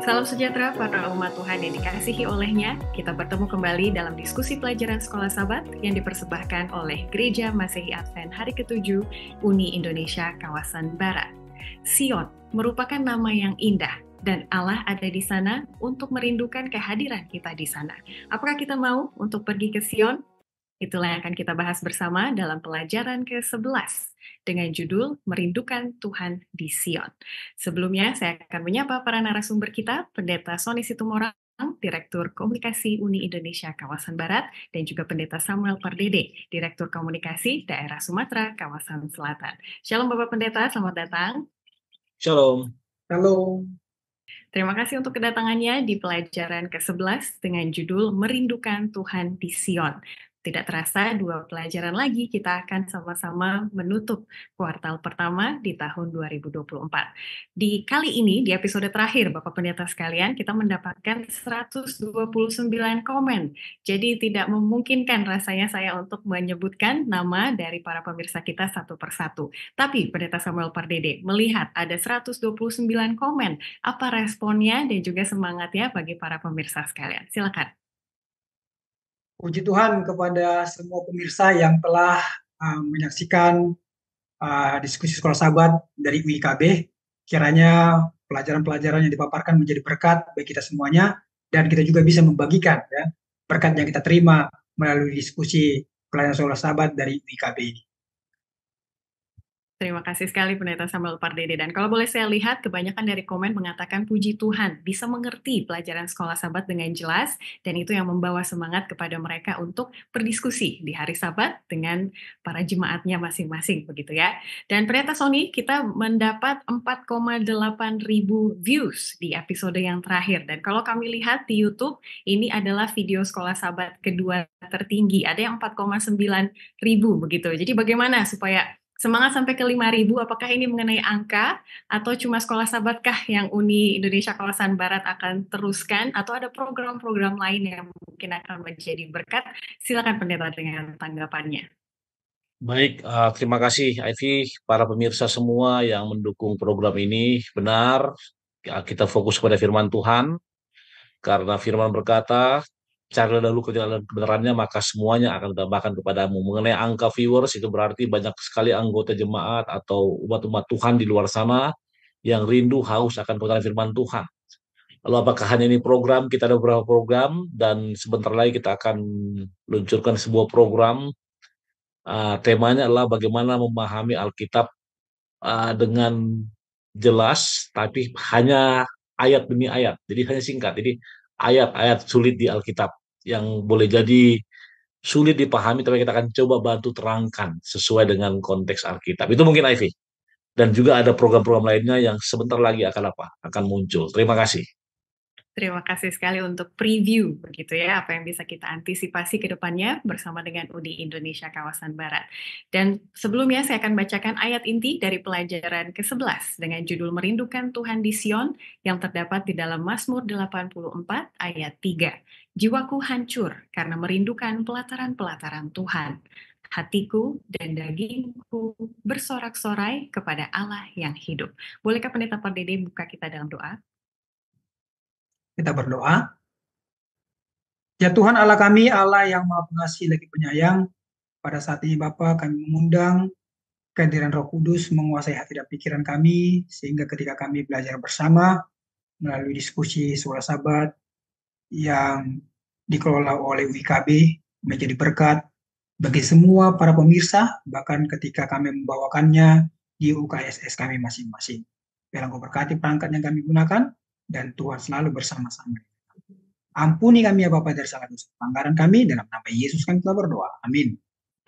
Salam sejahtera para umat Tuhan yang dikasihi olehnya. Kita bertemu kembali dalam diskusi pelajaran Sekolah Sabat yang dipersembahkan oleh Gereja Masehi Advent hari ke-7, Uni Indonesia Kawasan Barat. Sion merupakan nama yang indah dan Allah ada di sana untuk merindukan kehadiran kita di sana. Apakah kita mau untuk pergi ke Sion? Itulah yang akan kita bahas bersama dalam pelajaran ke-11 dengan judul Merindukan Tuhan di Sion. Sebelumnya, saya akan menyapa para narasumber kita, Pendeta Sonny Situmorang, Direktur Komunikasi Uni Indonesia Kawasan Barat, dan juga Pendeta Samuel Pardede, Direktur Komunikasi Daerah Sumatera Kawasan Selatan. Shalom Bapak Pendeta, selamat datang. Shalom. Halo. Terima kasih untuk kedatangannya di pelajaran ke-11 dengan judul Merindukan Tuhan di Sion. Tidak terasa, 2 pelajaran lagi kita akan sama-sama menutup kuartal pertama di tahun 2024. Di kali ini, di episode terakhir, Bapak Pendeta sekalian, kita mendapatkan 129 komen. Jadi tidak memungkinkan rasanya saya untuk menyebutkan nama dari para pemirsa kita satu persatu. Tapi Pendeta Samuel Pardede melihat ada 129 komen. Apa responnya dan juga semangatnya bagi para pemirsa sekalian? Silakan. Puji Tuhan kepada semua pemirsa yang telah menyaksikan diskusi Sekolah Sabat dari UIKB. Kiranya pelajaran-pelajaran yang dipaparkan menjadi berkat bagi kita semuanya, dan kita juga bisa membagikan ya, berkat yang kita terima melalui diskusi pelajaran Sekolah Sabat dari UIKB ini. Terima kasih sekali Pendeta Samuel Pardede. Dan kalau boleh saya lihat, kebanyakan dari komen mengatakan puji Tuhan bisa mengerti pelajaran Sekolah Sabat dengan jelas, dan itu yang membawa semangat kepada mereka untuk berdiskusi di hari Sabat dengan para jemaatnya masing-masing, begitu ya. Dan Pendeta Sonny, kita mendapat 4,8 ribu views di episode yang terakhir. Dan kalau kami lihat di YouTube, ini adalah video Sekolah Sabat kedua tertinggi. Ada yang 4,9 ribu, begitu. Jadi bagaimana supaya semangat sampai ke 5.000, apakah ini mengenai angka atau cuma Sekolah Sabatkah yang Uni Indonesia Kawasan Barat akan teruskan, atau ada program-program lain yang mungkin akan menjadi berkat? Silakan Pendeta dengan tanggapannya. Baik, terima kasih Ivy, para pemirsa semua yang mendukung program ini. Benar, kita fokus pada firman Tuhan, karena firman berkata, carilah dahulu kebenarannya, maka semuanya akan ditambahkan kepadamu. Mengenai angka viewers, itu berarti banyak sekali anggota jemaat atau umat-umat Tuhan di luar sana yang rindu haus akan kebenaran firman Tuhan. Lalu apakah hanya ini program? Kita ada beberapa program, dan sebentar lagi kita akan luncurkan sebuah program. Temanya adalah bagaimana memahami Alkitab dengan jelas, tapi hanya ayat demi ayat. Jadi hanya singkat. Jadi ayat-ayat sulit di Alkitab yang boleh jadi sulit dipahami, tapi kita akan coba bantu terangkan sesuai dengan konteks Alkitab. Itu mungkin Ivy. Dan juga ada program-program lainnya yang sebentar lagi akan muncul. Terima kasih. Terima kasih sekali untuk preview, begitu ya, apa yang bisa kita antisipasi ke depannya bersama dengan Uni Indonesia Kawasan Barat. Dan sebelumnya saya akan bacakan ayat inti dari pelajaran ke-11 dengan judul Merindukan Tuhan di Sion yang terdapat di dalam Mazmur 84 ayat 3. Jiwaku hancur karena merindukan pelataran-pelataran Tuhan. Hatiku dan dagingku bersorak-sorai kepada Allah yang hidup. Bolehkah Pendeta Pardede buka kita dalam doa? Kita berdoa. Ya Tuhan Allah kami, Allah yang Maha Pengasih lagi Penyayang, pada saat ini Bapa kami mengundang kehadiran Roh Kudus menguasai hati dan pikiran kami, sehingga ketika kami belajar bersama melalui diskusi Sekolah Sabat yang dikelola oleh UIKB menjadi berkat bagi semua para pemirsa, bahkan ketika kami membawakannya di UKSS kami masing-masing. Biarlah Engkau berkati perangkat yang kami gunakan, dan Tuhan selalu bersama-sama. Ampuni kami ya Bapa dari segala dosa pelanggaran kami, dalam nama Yesus kami telah berdoa. Amin.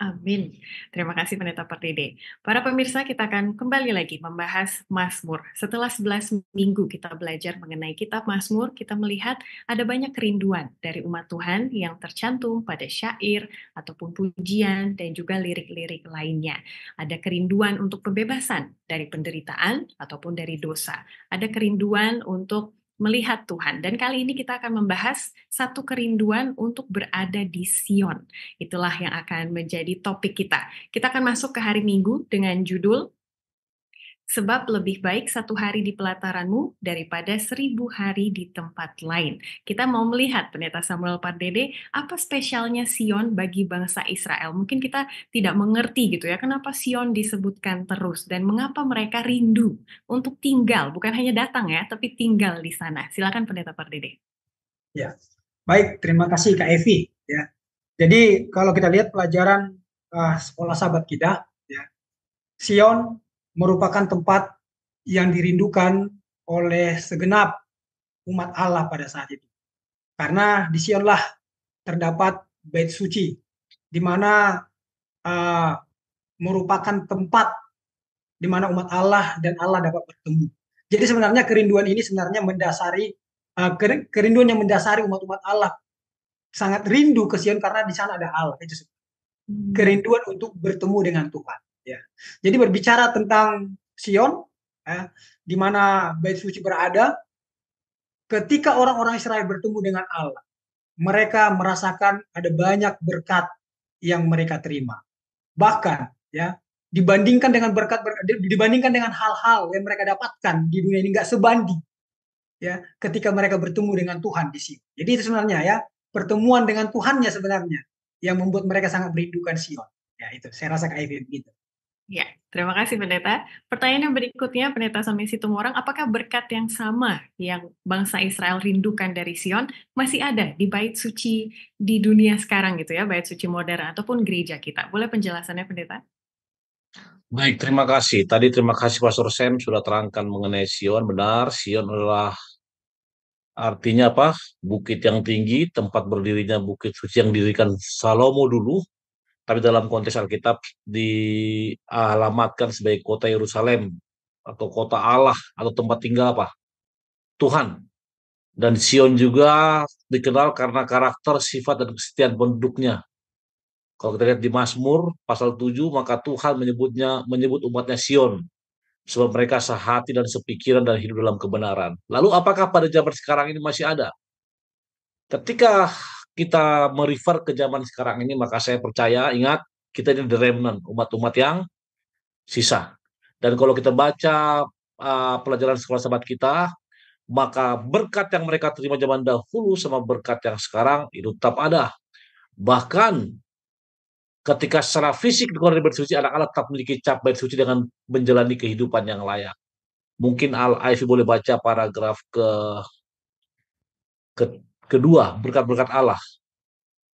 Amin. Terima kasih Pendeta Pardede. Para pemirsa, kita akan kembali lagi membahas Mazmur. Setelah 11 minggu kita belajar mengenai kitab Mazmur, kita melihat ada banyak kerinduan dari umat Tuhan yang tercantum pada syair ataupun pujian dan juga lirik-lirik lainnya. Ada kerinduan untuk pembebasan dari penderitaan ataupun dari dosa. Ada kerinduan untuk melihat Tuhan, dan kali ini kita akan membahas satu kerinduan untuk berada di Sion. Itulah yang akan menjadi topik kita. Kita akan masuk ke hari Minggu dengan judul Sebab lebih baik 1 hari di pelataranmu daripada 1000 hari di tempat lain. Kita mau melihat Pendeta Samuel Pardede, apa spesialnya Sion bagi bangsa Israel. Mungkin kita tidak mengerti gitu ya, kenapa Sion disebutkan terus dan mengapa mereka rindu untuk tinggal, bukan hanya datang ya, tapi tinggal di sana. Silakan Pendeta Pardede. Ya, baik, terima kasih Kak Evi. Ya, jadi kalau kita lihat pelajaran sekolah sahabat kita, ya, Sion merupakan tempat yang dirindukan oleh segenap umat Allah pada saat itu. Karena di Sionlah terdapat Bait Suci, di mana merupakan tempat di mana umat Allah dan Allah dapat bertemu. Jadi sebenarnya kerinduan ini sebenarnya mendasari, kerinduan yang mendasari umat-umat Allah sangat rindu ke Sion karena di sana ada Allah. Itu kerinduan untuk bertemu dengan Tuhan. Ya. Jadi berbicara tentang Sion, ya, di mana Bait Suci berada, ketika orang-orang Israel bertemu dengan Allah, mereka merasakan ada banyak berkat yang mereka terima. Bahkan, ya, dibandingkan dengan dibandingkan dengan hal-hal yang mereka dapatkan di dunia ini nggak sebanding, ya, ketika mereka bertemu dengan Tuhan di Sion. Jadi itu sebenarnya ya pertemuan dengan Tuhannya sebenarnya yang membuat mereka sangat merindukan Sion. Ya itu, saya rasa kayak begitu. Ya, terima kasih Pendeta. Pertanyaan yang berikutnya Pendeta Sonny Situmorang, apakah berkat yang sama yang bangsa Israel rindukan dari Sion masih ada di Bait Suci di dunia sekarang gitu ya, Bait Suci modern ataupun gereja kita? Boleh penjelasannya Pendeta? Baik, terima kasih. Tadi terima kasih Pastor Sam sudah terangkan mengenai Sion. Benar, Sion adalah artinya apa? Bukit yang tinggi, tempat berdirinya bukit suci yang didirikan Salomo dulu. Tapi dalam konteks Alkitab dialamatkan sebagai kota Yerusalem atau kota Allah atau tempat tinggal apa? Tuhan. Dan Sion juga dikenal karena karakter, sifat, dan kesetiaan penduduknya. Kalau kita lihat di Mazmur pasal 7, maka Tuhan menyebut umatnya Sion. Sebab mereka sehati dan sepikiran dan hidup dalam kebenaran. Lalu apakah pada zaman sekarang ini masih ada? Ketika kita merefer ke zaman sekarang ini, maka saya percaya, ingat, kita ini the remnant, umat-umat yang sisa. Dan kalau kita baca pelajaran sekolah sahabat kita, maka berkat yang mereka terima zaman dahulu sama berkat yang sekarang itu tetap ada. Bahkan ketika secara fisik dikeluarkan dari Bait Suci, anak-anak tetap memiliki cap Bait Suci dengan menjalani kehidupan yang layak. Mungkin Al-Aifi boleh baca paragraf kedua, berkat-berkat Allah.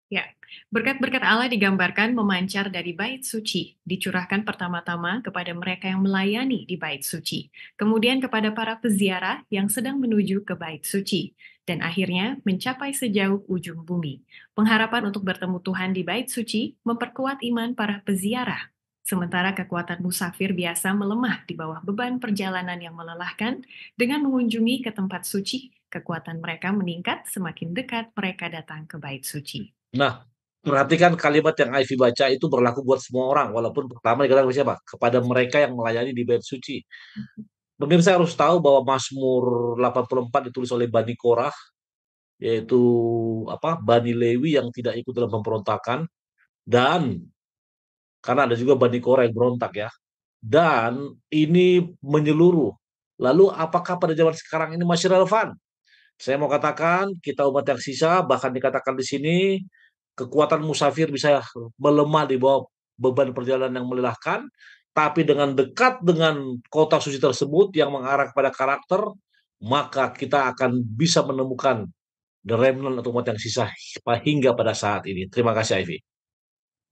Ya, berkat-berkat Allah digambarkan memancar dari Bait Suci, dicurahkan pertama-tama kepada mereka yang melayani di Bait Suci, kemudian kepada para peziarah yang sedang menuju ke Bait Suci, dan akhirnya mencapai sejauh ujung bumi. Pengharapan untuk bertemu Tuhan di Bait Suci memperkuat iman para peziarah, sementara kekuatan musafir biasa melemah di bawah beban perjalanan yang melelahkan. Dengan mengunjungi ke tempat suci, kekuatan mereka meningkat semakin dekat mereka datang ke Bait Suci. Nah, perhatikan kalimat yang Ivy baca itu berlaku buat semua orang, walaupun pertama dikatakan siapa? Kepada mereka yang melayani di Bait Suci. Pemirsa harus tahu bahwa Mazmur 84 ditulis oleh Bani Korah, yaitu apa? Bani Lewi yang tidak ikut dalam pemberontakan, dan karena ada juga Bani Korah yang berontak ya. Dan ini menyeluruh. Lalu apakah pada zaman sekarang ini masih relevan? Saya mau katakan, kita umat yang sisa, bahkan dikatakan di sini, kekuatan musafir bisa melemah di bawah beban perjalanan yang melelahkan, tapi dengan dekat dengan kota suci tersebut yang mengarah kepada karakter, maka kita akan bisa menemukan the remnant atau umat yang sisa hingga pada saat ini. Terima kasih, Ivy.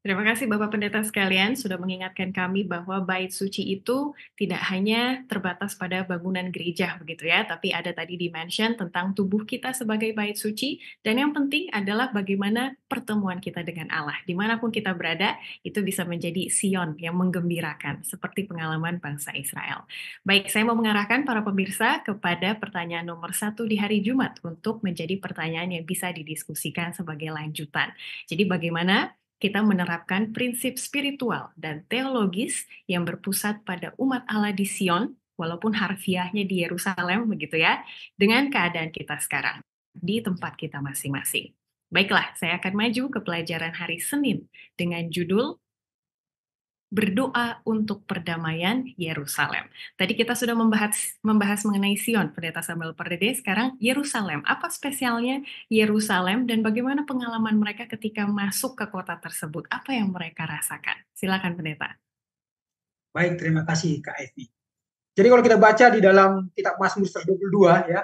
Terima kasih Bapak Pendeta sekalian sudah mengingatkan kami bahwa Bait Suci itu tidak hanya terbatas pada bangunan gereja begitu ya, tapi ada tadi di-mention tentang tubuh kita sebagai Bait Suci, dan yang penting adalah bagaimana pertemuan kita dengan Allah. Dimanapun kita berada, itu bisa menjadi Sion yang menggembirakan, seperti pengalaman bangsa Israel. Baik, saya mau mengarahkan para pemirsa kepada pertanyaan nomor 1 di hari Jumat untuk menjadi pertanyaan yang bisa didiskusikan sebagai lanjutan. Jadi bagaimana kita menerapkan prinsip spiritual dan teologis yang berpusat pada umat Allah di Sion, walaupun harfiahnya di Yerusalem, begitu ya, dengan keadaan kita sekarang, di tempat kita masing-masing. Baiklah, saya akan maju ke pelajaran hari Senin dengan judul berdoa untuk perdamaian Yerusalem. Tadi kita sudah membahas mengenai Sion, Pendeta Samuel Pardede, sekarang Yerusalem. Apa spesialnya Yerusalem dan bagaimana pengalaman mereka ketika masuk ke kota tersebut? Apa yang mereka rasakan? Silakan Pendeta. Baik, terima kasih Kak Evi. Jadi kalau kita baca di dalam kitab Mazmur 122 ya,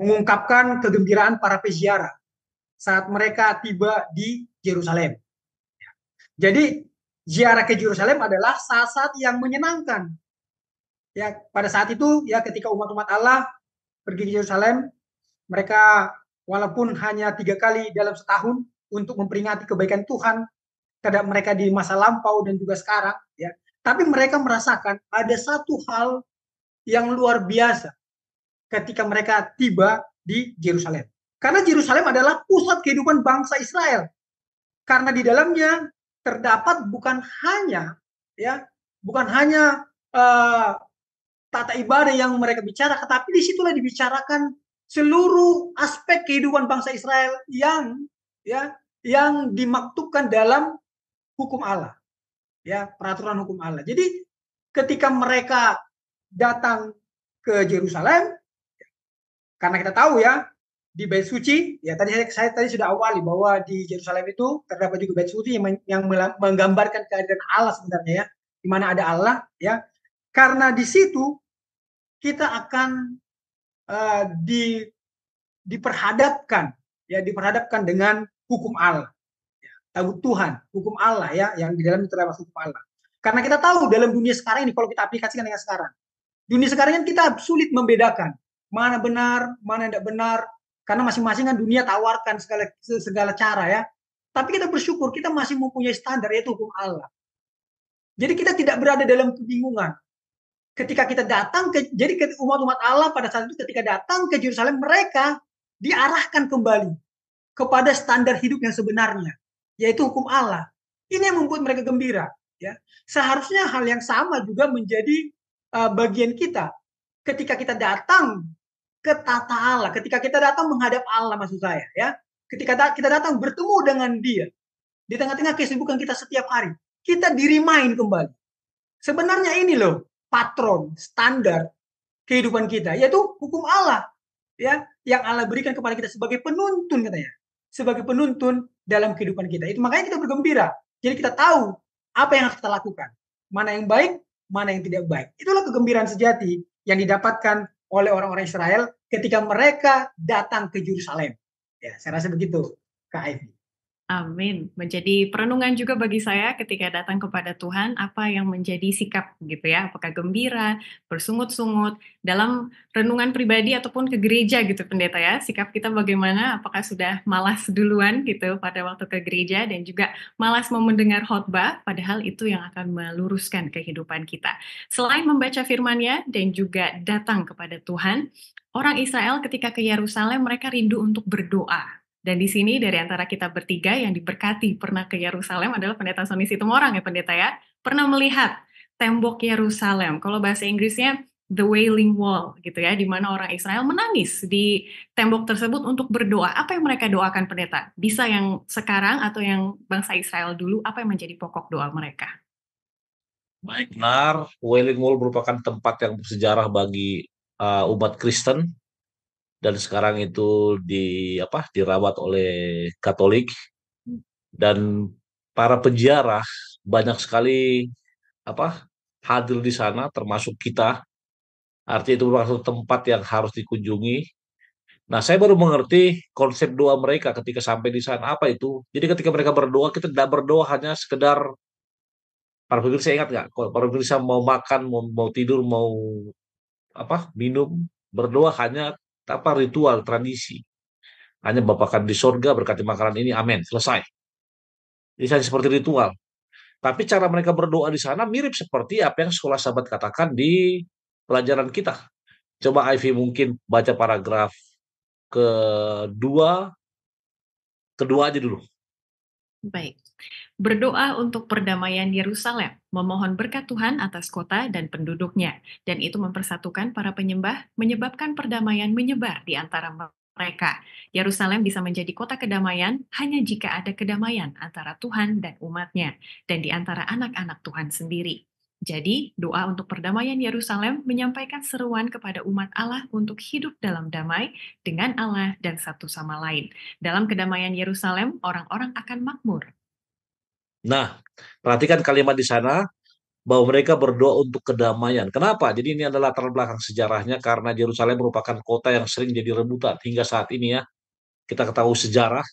mengungkapkan kegembiraan para peziarah saat mereka tiba di Yerusalem. Jadi ziarah ke Yerusalem adalah saat-saat yang menyenangkan. Ya, pada saat itu ya ketika umat-umat Allah pergi ke Yerusalem, mereka walaupun hanya 3 kali dalam setahun untuk memperingati kebaikan Tuhan terhadap mereka di masa lampau dan juga sekarang ya, tapi mereka merasakan ada satu hal yang luar biasa ketika mereka tiba di Yerusalem. Karena Yerusalem adalah pusat kehidupan bangsa Israel. Karena di dalamnya terdapat bukan hanya tata ibadah yang mereka bicara, tetapi disitulah dibicarakan seluruh aspek kehidupan bangsa Israel yang dimaktubkan dalam hukum Allah, ya, peraturan hukum Allah. Jadi ketika mereka datang ke Yerusalem, karena kita tahu ya di Bait Suci, ya tadi saya sudah awali bahwa di Yerusalem itu terdapat juga Bait Suci yang menggambarkan keadaan Allah sebenarnya ya, di mana ada Allah ya. Karena di situ kita akan diperhadapkan dengan hukum Allah, ya, tabut Tuhan, hukum Allah ya, yang di dalam terdapat hukum Allah. Karena kita tahu dalam dunia sekarang ini, kalau kita aplikasikan dengan sekarang, dunia sekarang kan kita sulit membedakan mana benar, mana tidak benar. Karena masing-masing kan dunia tawarkan segala cara ya. Tapi kita bersyukur kita masih mempunyai standar, yaitu hukum Allah. Jadi kita tidak berada dalam kebingungan. Ketika kita datang jadi umat-umat Allah pada saat itu ketika datang ke Yerusalem, mereka diarahkan kembali kepada standar hidup yang sebenarnya, yaitu hukum Allah. Ini yang membuat mereka gembira ya. Seharusnya hal yang sama juga menjadi bagian kita ketika kita datang ke tata Allah, ketika kita datang menghadap Allah, maksud saya ya, ketika kita datang bertemu dengan Dia di tengah-tengah kesibukan kita setiap hari, kita di-remind kembali sebenarnya ini loh patron standar kehidupan kita, yaitu hukum Allah ya, yang Allah berikan kepada kita sebagai penuntun, katanya, sebagai penuntun dalam kehidupan kita. Itu makanya kita bergembira. Jadi kita tahu apa yang harus kita lakukan, mana yang baik, mana yang tidak baik. Itulah kegembiraan sejati yang didapatkan oleh orang-orang Israel ketika mereka datang ke Yerusalem. Ya, saya rasa begitu, Kak Ivy. Amin. Menjadi perenungan juga bagi saya ketika datang kepada Tuhan, apa yang menjadi sikap gitu ya, apakah gembira, bersungut-sungut, dalam renungan pribadi ataupun ke gereja gitu Pendeta ya, sikap kita bagaimana, apakah sudah malas duluan gitu pada waktu ke gereja dan juga malas mau mendengar khotbah, padahal itu yang akan meluruskan kehidupan kita. Selain membaca firman-Nya dan juga datang kepada Tuhan, orang Israel ketika ke Yerusalem mereka rindu untuk berdoa. Dan di sini dari antara kita bertiga yang diberkati pernah ke Yerusalem adalah Pendeta Sonny Situmorang ya Pendeta ya. Pernah melihat tembok Yerusalem. Kalau bahasa Inggrisnya the Wailing Wall gitu ya. Di mana orang Israel menangis di tembok tersebut untuk berdoa. Apa yang mereka doakan Pendeta? Bisa yang sekarang atau yang bangsa Israel dulu? Apa yang menjadi pokok doa mereka? Baik, benar. Wailing Wall merupakan tempat yang bersejarah bagi umat Kristen. Dan sekarang itu dirawat oleh Katolik, dan para peziarah banyak sekali hadir di sana, termasuk kita. Artinya itu merupakan tempat yang harus dikunjungi. Nah, saya baru mengerti konsep doa mereka ketika sampai di sana, apa itu. Jadi ketika mereka berdoa, kita tidak berdoa hanya sekedar para pemirsa, ingat nggak? Para pemirsa mau makan, mau tidur, mau minum, berdoa hanya tanpa ritual, tradisi. Hanya Bapa kami di sorga, berkati makanan ini, amin, selesai. Jadi seperti ritual. Tapi cara mereka berdoa di sana mirip seperti apa yang Sekolah Sabat katakan di pelajaran kita. Coba Ivy mungkin baca paragraf kedua aja dulu. Baik. Berdoa untuk perdamaian Yerusalem, memohon berkat Tuhan atas kota dan penduduknya, dan itu mempersatukan para penyembah, menyebabkan perdamaian menyebar di antara mereka. Yerusalem bisa menjadi kota kedamaian hanya jika ada kedamaian antara Tuhan dan umatnya, dan di antara anak-anak Tuhan sendiri. Jadi, doa untuk perdamaian Yerusalem menyampaikan seruan kepada umat Allah untuk hidup dalam damai dengan Allah dan satu sama lain. Dalam kedamaian Yerusalem, orang-orang akan makmur. Nah, perhatikan kalimat di sana, bahwa mereka berdoa untuk kedamaian. Kenapa? Jadi ini adalah latar belakang sejarahnya, karena Yerusalem merupakan kota yang sering jadi rebutan hingga saat ini ya. Kita ketahui sejarah.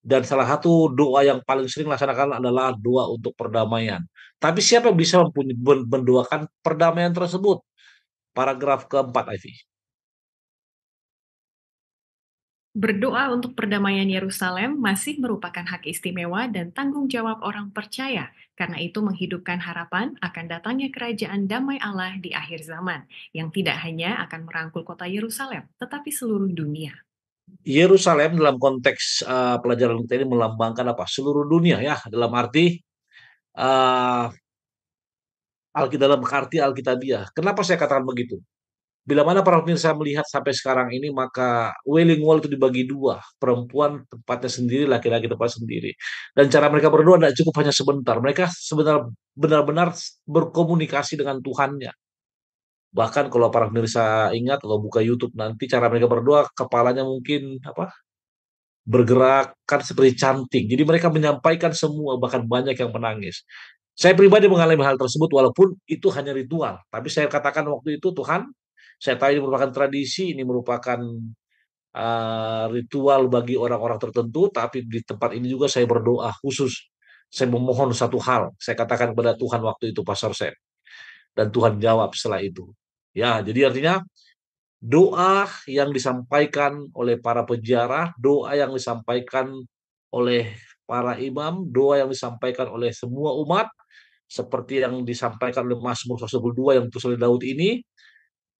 Dan salah satu doa yang paling sering dilaksanakan adalah doa untuk perdamaian. Tapi siapa yang bisa mendoakan perdamaian tersebut? Paragraf keempat, Ivy. Berdoa untuk perdamaian Yerusalem masih merupakan hak istimewa dan tanggung jawab orang percaya, karena itu menghidupkan harapan akan datangnya kerajaan damai Allah di akhir zaman, yang tidak hanya akan merangkul kota Yerusalem, tetapi seluruh dunia. Yerusalem dalam konteks pelajaran kita ini melambangkan apa? Seluruh dunia ya, dalam arti Alkitabiah. Kenapa saya katakan begitu? Bila mana para pemirsa melihat sampai sekarang ini, maka Wailing Wall itu dibagi dua. Perempuan tempatnya sendiri, laki-laki tempatnya sendiri. Dan cara mereka berdoa tidak cukup hanya sebentar. Mereka sebenarnya benar-benar berkomunikasi dengan Tuhannya. Bahkan kalau para pemirsa ingat, kalau buka YouTube nanti, cara mereka berdoa, kepalanya mungkin bergerak, kan seperti cantik. Jadi mereka menyampaikan semua, bahkan banyak yang menangis. Saya pribadi mengalami hal tersebut, walaupun itu hanya ritual. Tapi saya katakan waktu itu, Tuhan, saya tahu ini merupakan tradisi, ini merupakan ritual bagi orang-orang tertentu, tapi di tempat ini juga saya berdoa khusus. Saya memohon satu hal, saya katakan kepada Tuhan waktu itu, Pastor Sam. Dan Tuhan jawab setelah itu. Ya, jadi artinya doa yang disampaikan oleh para penjara, doa yang disampaikan oleh para imam, doa yang disampaikan oleh semua umat, seperti yang disampaikan oleh Mazmur 122 yang ditulis oleh Daud ini,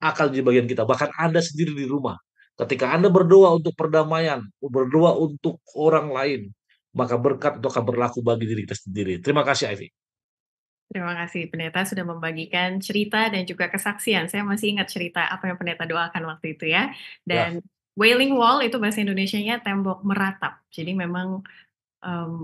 akan di bagian kita. Bahkan Anda sendiri di rumah, ketika Anda berdoa untuk perdamaian, berdoa untuk orang lain, maka berkat itu akan berlaku bagi diri kita sendiri. Terima kasih, Ivy. Terima kasih, Pendeta sudah membagikan cerita dan juga kesaksian. Saya masih ingat cerita apa yang Pendeta doakan waktu itu ya. Dan Wailing Wall itu bahasa Indonesianya tembok meratap. Jadi memang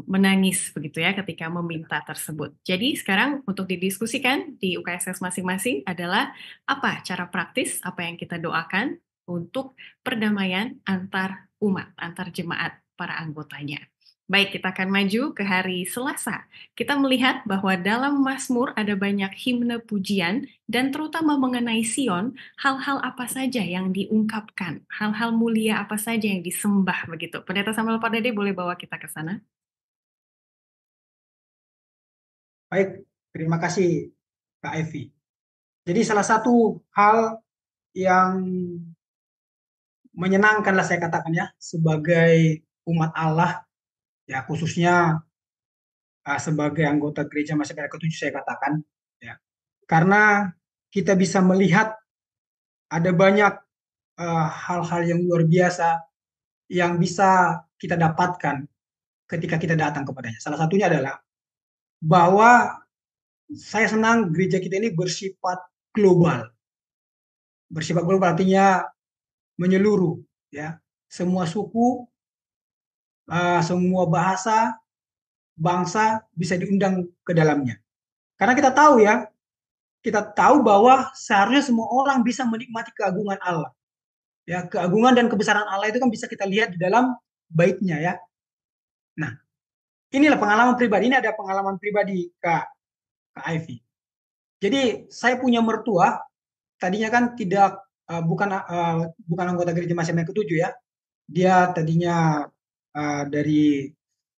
menangis begitu ya ketika meminta tersebut. Jadi sekarang untuk didiskusikan di UKSS masing-masing adalah apa cara praktis, apa yang kita doakan untuk perdamaian antar umat, antar jemaat, para anggotanya. Baik, kita akan maju ke hari Selasa. Kita melihat bahwa dalam Mazmur ada banyak himne pujian dan terutama mengenai Sion, hal-hal apa saja yang diungkapkan, hal-hal mulia apa saja yang disembah begitu. Pendeta Samuel Pardede boleh bawa kita ke sana? Baik, terima kasih Kak Evi. Jadi salah satu hal yang menyenangkanlah saya katakan ya, sebagai umat Allah, ya khususnya sebagai anggota Gereja Masehi Advent hari ke-7 saya katakan, ya, karena kita bisa melihat ada banyak hal-hal yang luar biasa yang bisa kita dapatkan ketika kita datang kepadanya. Salah satunya adalah bahwa saya senang gereja kita ini bersifat global. Bersifat global artinya menyeluruh, ya, semua suku, semua bahasa, bangsa bisa diundang ke dalamnya. Karena kita tahu ya, kita tahu bahwa seharusnya semua orang bisa menikmati keagungan Allah. Ya, keagungan dan kebesaran Allah itu kan bisa kita lihat di dalam baitnya ya. Nah, inilah pengalaman pribadi. Ini ada pengalaman pribadi Kak Ivy. Jadi saya punya mertua, tadinya kan tidak bukan anggota Gereja Masehi Advent hari ke-7 ya. Dia tadinya dari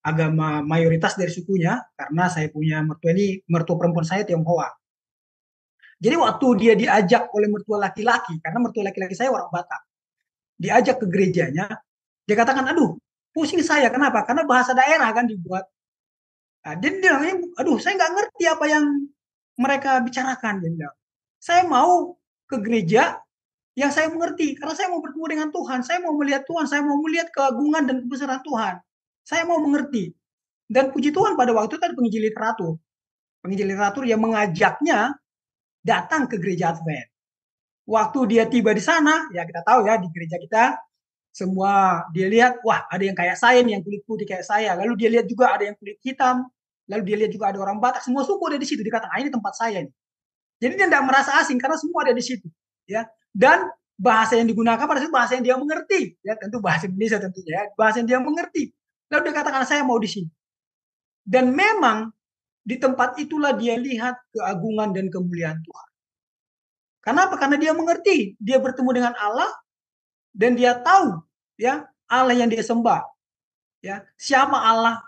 agama mayoritas dari sukunya, karena saya punya mertua ini, mertua perempuan saya Tionghoa. Jadi waktu dia diajak oleh mertua laki-laki, karena mertua laki-laki saya orang Batak, diajak ke gerejanya, dia katakan, aduh pusing saya, kenapa? Karena bahasa daerah kan dibuat. Nah, dia bilang, aduh saya nggak ngerti apa yang mereka bicarakan. Dia bilang, saya mau ke gereja yang saya mengerti, karena saya mau bertemu dengan Tuhan, saya mau melihat Tuhan, saya mau melihat keagungan dan kebesaran Tuhan. Saya mau mengerti. Dan puji Tuhan pada waktu itu ada penginjil literatur yang mengajaknya datang ke gereja Advent. Waktu dia tiba di sana, ya kita tahu ya di gereja kita semua dia lihat, wah ada yang kayak saya nih, yang kulit putih kayak saya. Lalu dia lihat juga ada yang kulit hitam. Lalu dia lihat juga ada orang Batak. Semua suku ada di situ. Dikatakan, ah, ini tempat saya nih. Jadi dia tidak merasa asing karena semua ada di situ. Ya. Dan bahasa yang digunakan pada saat bahasa yang dia mengerti. Ya, tentu bahasa Indonesia tentunya. Ya. Bahasa yang dia mengerti. Lalu dia katakan, saya mau di sini. Dan memang di tempat itulah dia lihat keagungan dan kemuliaan Tuhan. Kenapa? Karena dia mengerti. Dia bertemu dengan Allah. Dan dia tahu. Ya, Allah yang dia sembah, ya, siapa Allah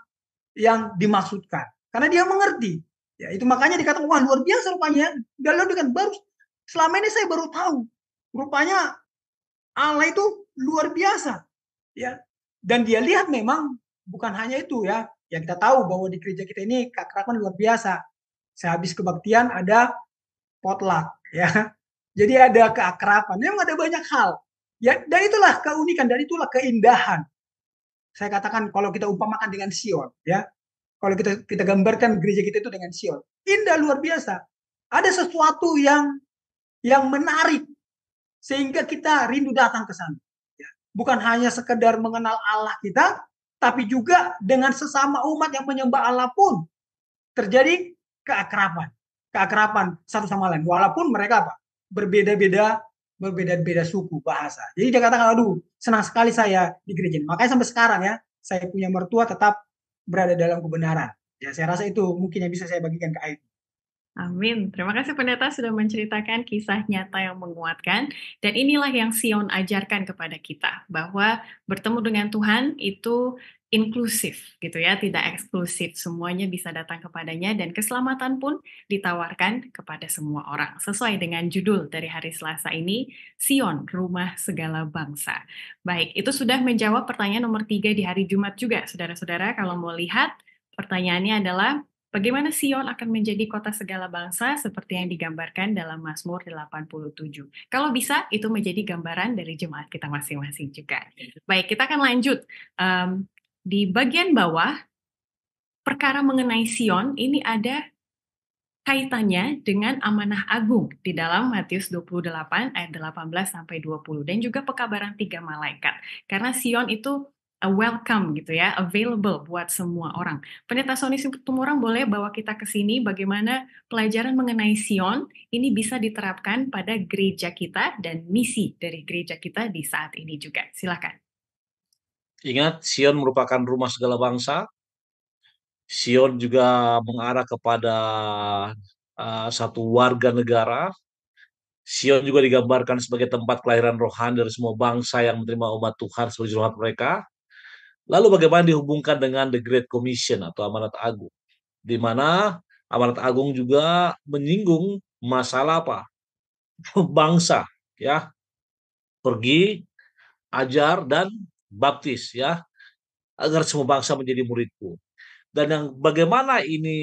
yang dimaksudkan, karena dia mengerti, ya, itu makanya dikatakan wah luar biasa rupanya, dan lalu dikatakan baru selama ini saya baru tahu, rupanya Allah itu luar biasa, ya, dan dia lihat memang bukan hanya itu ya, yang kita tahu bahwa di gereja kita ini kekerapan luar biasa, sehabis kebaktian ada potluck, ya, jadi ada keakrapan, memang ada banyak hal. Ya, dan itulah keunikan, dan itulah keindahan. Saya katakan kalau kita umpamakan dengan Sion, ya, kalau kita gambarkan gereja kita itu dengan Sion, indah luar biasa. Ada sesuatu yang menarik sehingga kita rindu datang ke sana. Ya. Bukan hanya sekedar mengenal Allah kita, tapi juga dengan sesama umat yang menyembah Allah pun terjadi keakrapan satu sama lain. Walaupun mereka apa? berbeda-beda suku, bahasa. Jadi dia katakan, aduh, senang sekali saya di gereja. Makanya sampai sekarang ya, saya punya mertua tetap berada dalam kebenaran. Ya, saya rasa itu mungkin yang bisa saya bagikan ke Ayu. Amin. Terima kasih pendeta sudah menceritakan kisah nyata yang menguatkan. Dan inilah yang Sion ajarkan kepada kita, bahwa bertemu dengan Tuhan itu inklusif gitu ya, tidak eksklusif, semuanya bisa datang kepadanya dan keselamatan pun ditawarkan kepada semua orang. Sesuai dengan judul dari hari Selasa ini, Sion, Rumah Segala Bangsa. Baik, itu sudah menjawab pertanyaan nomor 3 di hari Jumat juga, saudara-saudara. Kalau mau lihat, pertanyaannya adalah bagaimana Sion akan menjadi kota segala bangsa seperti yang digambarkan dalam Mazmur 87. Kalau bisa, itu menjadi gambaran dari jemaat kita masing-masing juga. Baik, kita akan lanjut. Di bagian bawah, perkara mengenai Sion ini ada kaitannya dengan amanah agung di dalam Matius 28 ayat 18-20 dan juga pekabaran 3 malaikat. Karena Sion itu welcome gitu ya, available buat semua orang. Pendeta Sonny Situmorang boleh bawa kita ke sini bagaimana pelajaran mengenai Sion ini bisa diterapkan pada gereja kita dan misi dari gereja kita di saat ini juga. Silakan. Ingat, Sion merupakan rumah segala bangsa. Sion juga mengarah kepada satu warga negara. Sion juga digambarkan sebagai tempat kelahiran rohani dari semua bangsa yang menerima umat Tuhan sebagai jemaat mereka. Lalu bagaimana dihubungkan dengan The Great Commission atau Amanat Agung, di mana Amanat Agung juga menyinggung masalah apa? Bangsa, ya. Pergi, ajar, dan baptis, ya, agar semua bangsa menjadi muridku. Dan yang bagaimana ini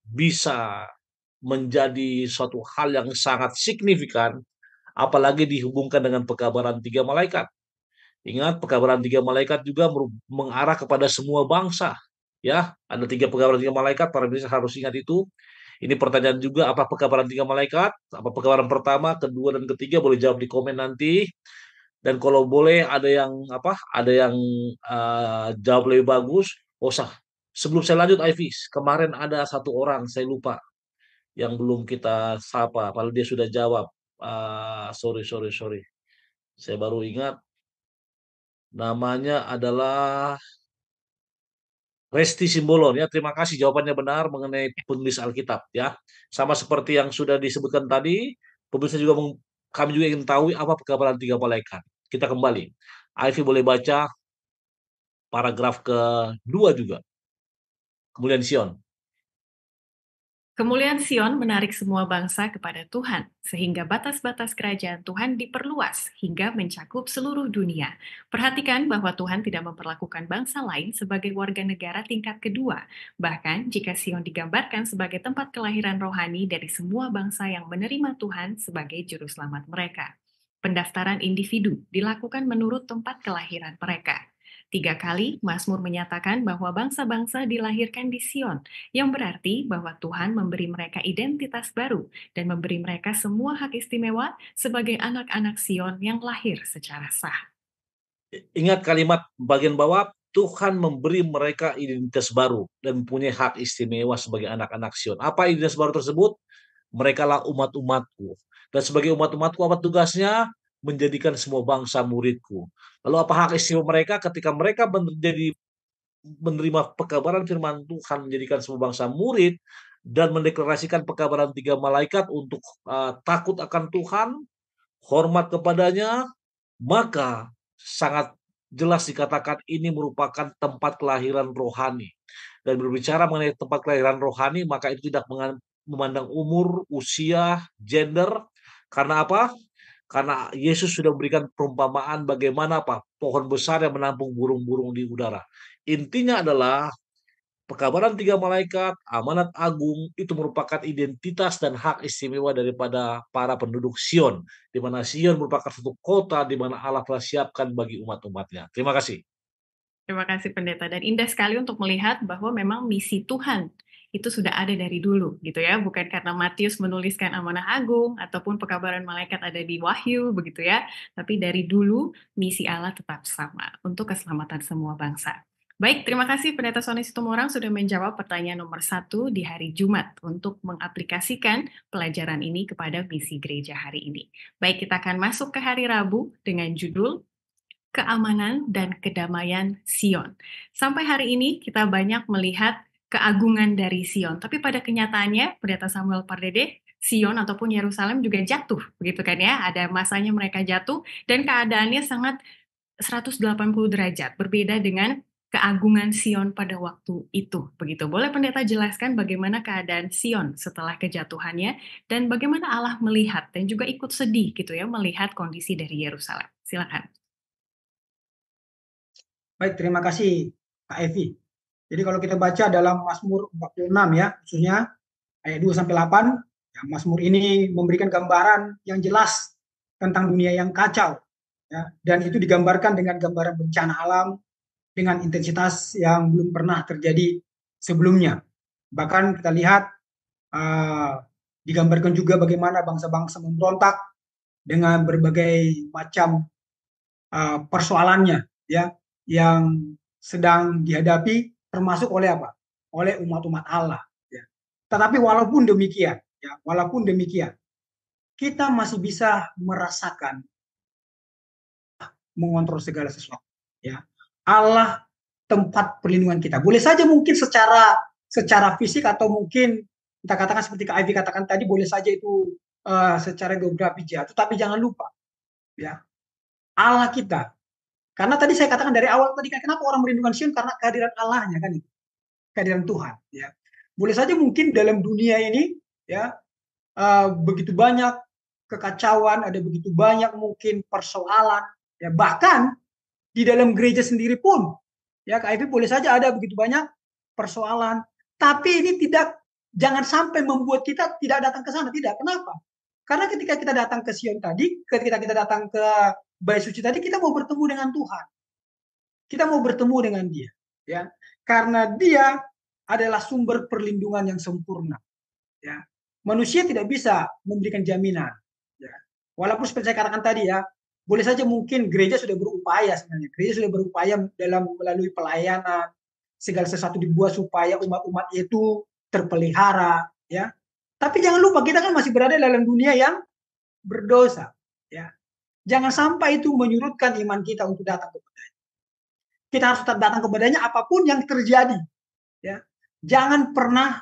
bisa menjadi suatu hal yang sangat signifikan, apalagi dihubungkan dengan pekabaran 3 malaikat. Ingat, pekabaran 3 malaikat juga mengarah kepada semua bangsa, ya. Ada 3 pekabaran 3 malaikat, para jemaat harus ingat itu. Ini pertanyaan juga, apa pekabaran 3 malaikat? Apa pekabaran pertama, kedua, dan ketiga? Boleh jawab di komen nanti. Dan kalau boleh ada yang apa? Ada yang jawab lebih bagus. Usah. Sebelum saya lanjut, Ivis, kemarin ada satu orang saya lupa yang belum kita sapa. Padahal dia sudah jawab. Sorry. Saya baru ingat. Namanya adalah Resti Simbolon. Ya, terima kasih jawabannya benar mengenai penulis Alkitab. Ya, sama seperti yang sudah disebutkan tadi. Pemirsa juga kami juga ingin tahu apa pekabaran 3 malaikat. Kita kembali. Ivy boleh baca paragraf ke-2 juga. Kemuliaan Sion. Kemuliaan Sion menarik semua bangsa kepada Tuhan, sehingga batas-batas kerajaan Tuhan diperluas hingga mencakup seluruh dunia. Perhatikan bahwa Tuhan tidak memperlakukan bangsa lain sebagai warga negara tingkat kedua. Bahkan jika Sion digambarkan sebagai tempat kelahiran rohani dari semua bangsa yang menerima Tuhan sebagai juru selamat mereka. Pendaftaran individu dilakukan menurut tempat kelahiran mereka. 3 kali, Mazmur menyatakan bahwa bangsa-bangsa dilahirkan di Sion, yang berarti bahwa Tuhan memberi mereka identitas baru dan memberi mereka semua hak istimewa sebagai anak-anak Sion yang lahir secara sah. Ingat kalimat bagian bawah, Tuhan memberi mereka identitas baru dan mempunyai hak istimewa sebagai anak-anak Sion. Apa identitas baru tersebut? Merekalah umat-umatku. Dan sebagai umat-umatku apa tugasnya? Menjadikan semua bangsa muridku. Lalu apa hak istimewa mereka ketika mereka menerima pekabaran firman Tuhan, menjadikan semua bangsa murid, dan mendeklarasikan pekabaran tiga malaikat untuk takut akan Tuhan, hormat kepadanya, maka sangat jelas dikatakan ini merupakan tempat kelahiran rohani. Dan berbicara mengenai tempat kelahiran rohani, maka itu tidak memandang umur, usia, gender. Karena apa? Karena Yesus sudah memberikan perumpamaan bagaimana apa? Pohon besar yang menampung burung-burung di udara. Intinya adalah pekabaran tiga malaikat, amanat agung, itu merupakan identitas dan hak istimewa daripada para penduduk Sion, di mana Sion merupakan suatu kota di mana Allah telah siapkan bagi umat-umatnya. Terima kasih. Terima kasih, Pendeta. Dan indah sekali untuk melihat bahwa memang misi Tuhan itu sudah ada dari dulu, gitu ya. Bukan karena Matius menuliskan amanah agung, ataupun pekabaran malaikat ada di Wahyu, begitu ya. Tapi dari dulu, misi Allah tetap sama, untuk keselamatan semua bangsa. Baik, terima kasih Pendeta Sonny Situmorang sudah menjawab pertanyaan nomor 1 di hari Jumat untuk mengaplikasikan pelajaran ini kepada misi gereja hari ini. Baik, kita akan masuk ke hari Rabu dengan judul Keamanan dan Kedamaian Sion. Sampai hari ini kita banyak melihat keagungan dari Sion. Tapi pada kenyataannya, Pendeta Samuel Pardede, Sion ataupun Yerusalem juga jatuh, begitu kan ya? Ada masanya mereka jatuh dan keadaannya sangat 180 derajat berbeda dengan keagungan Sion pada waktu itu, begitu. Boleh Pendeta jelaskan bagaimana keadaan Sion setelah kejatuhannya dan bagaimana Allah melihat dan juga ikut sedih gitu ya melihat kondisi dari Yerusalem. Silakan. Baik, terima kasih Kak Evi. Jadi kalau kita baca dalam Mazmur 46 ya, khususnya ayat 2-8, ya, Mazmur ini memberikan gambaran yang jelas tentang dunia yang kacau. Ya, dan itu digambarkan dengan gambaran bencana alam dengan intensitas yang belum pernah terjadi sebelumnya. Bahkan kita lihat digambarkan juga bagaimana bangsa-bangsa memberontak dengan berbagai macam persoalannya ya yang sedang dihadapi, termasuk oleh apa? Oleh umat-umat Allah. Ya. Tetapi walaupun demikian, kita masih bisa merasakan mengontrol segala sesuatu. Ya. Allah tempat perlindungan kita. Boleh saja mungkin secara fisik atau mungkin kita katakan seperti Kak Ivy katakan tadi, boleh saja itu secara geografi jatuh. Tapi jangan lupa, ya Allah kita. Karena tadi saya katakan dari awal tadi kan, kenapa orang merindukan Sion? Karena kehadiran Allahnya kan itu, kehadiran Tuhan. Ya, boleh saja mungkin dalam dunia ini ya begitu banyak kekacauan, ada begitu banyak mungkin persoalan. Ya bahkan di dalam gereja sendiri pun ya Kak Evi boleh saja ada begitu banyak persoalan. Tapi ini jangan sampai membuat kita tidak datang ke sana. Tidak, kenapa? Karena ketika kita datang ke Sion tadi, ketika kita datang ke Bait Suci tadi, kita mau bertemu dengan Tuhan. Kita mau bertemu dengan Dia, ya. Karena Dia adalah sumber perlindungan yang sempurna, ya. Manusia tidak bisa memberikan jaminan, ya. Walaupun seperti saya katakan tadi ya, boleh saja mungkin gereja sudah berupaya sebenarnya. Gereja sudah berupaya dalam melalui pelayanan, segala sesuatu dibuat supaya umat-umat itu terpelihara, ya. Tapi jangan lupa kita kan masih berada dalam dunia yang berdosa, ya. Jangan sampai itu menyurutkan iman kita untuk datang kepada-Nya. Kita harus tetap datang kepada-Nya apapun yang terjadi. Ya. Jangan pernah